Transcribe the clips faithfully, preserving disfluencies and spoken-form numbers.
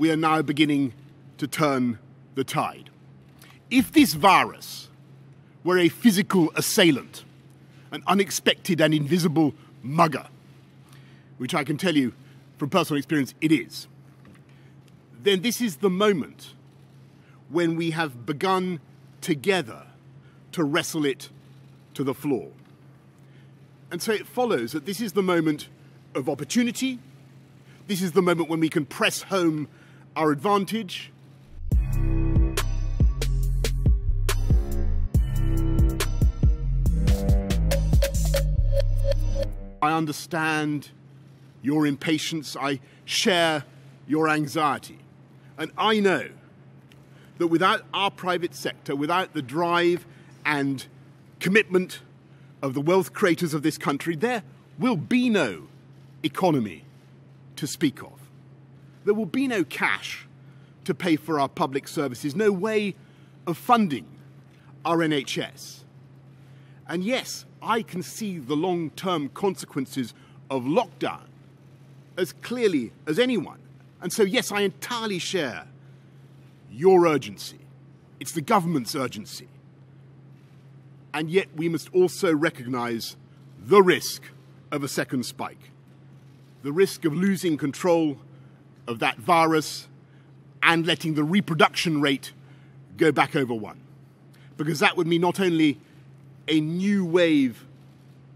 we are now beginning to turn the tide. If this virus were a physical assailant, an unexpected and invisible mugger, which I can tell you from personal experience it is, then this is the moment when we have begun together to wrestle it to the floor. And so it follows that this is the moment of opportunity. This is the moment when we can press home our advantage. I understand your impatience. I share your anxiety. And I know that without our private sector, without the drive and commitment of the wealth creators of this country, there will be no economy to speak of. There will be no cash to pay for our public services, no way of funding our N H S. And yes, I can see the long-term consequences of lockdown as clearly as anyone. And so, yes, I entirely share your urgency. It's the government's urgency. And yet we must also recognise the risk of a second spike, the risk of losing control of that virus and letting the reproduction rate go back over one. Because that would mean not only a new wave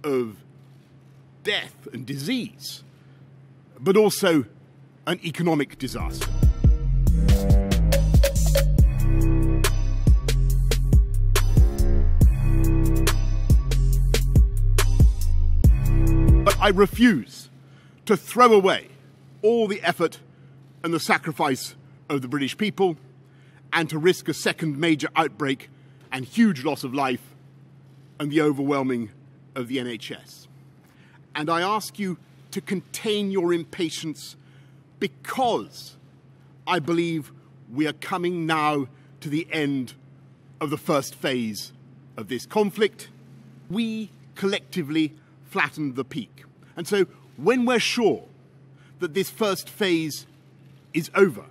of death and disease, but also an economic disaster. I refuse to throw away all the effort and the sacrifice of the British people and to risk a second major outbreak and huge loss of life and the overwhelming of the N H S. And I ask you to contain your impatience because I believe we are coming now to the end of the first phase of this conflict. We collectively flattened the peak. And so when we're sure that this first phase is over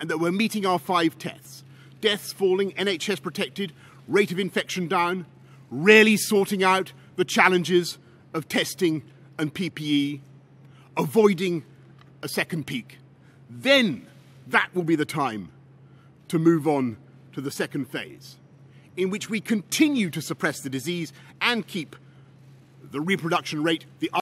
and that we're meeting our five tests, deaths falling, N H S protected, rate of infection down, really sorting out the challenges of testing and P P E, avoiding a second peak, then that will be the time to move on to the second phase, in which we continue to suppress the disease and keep the reproduction rate, the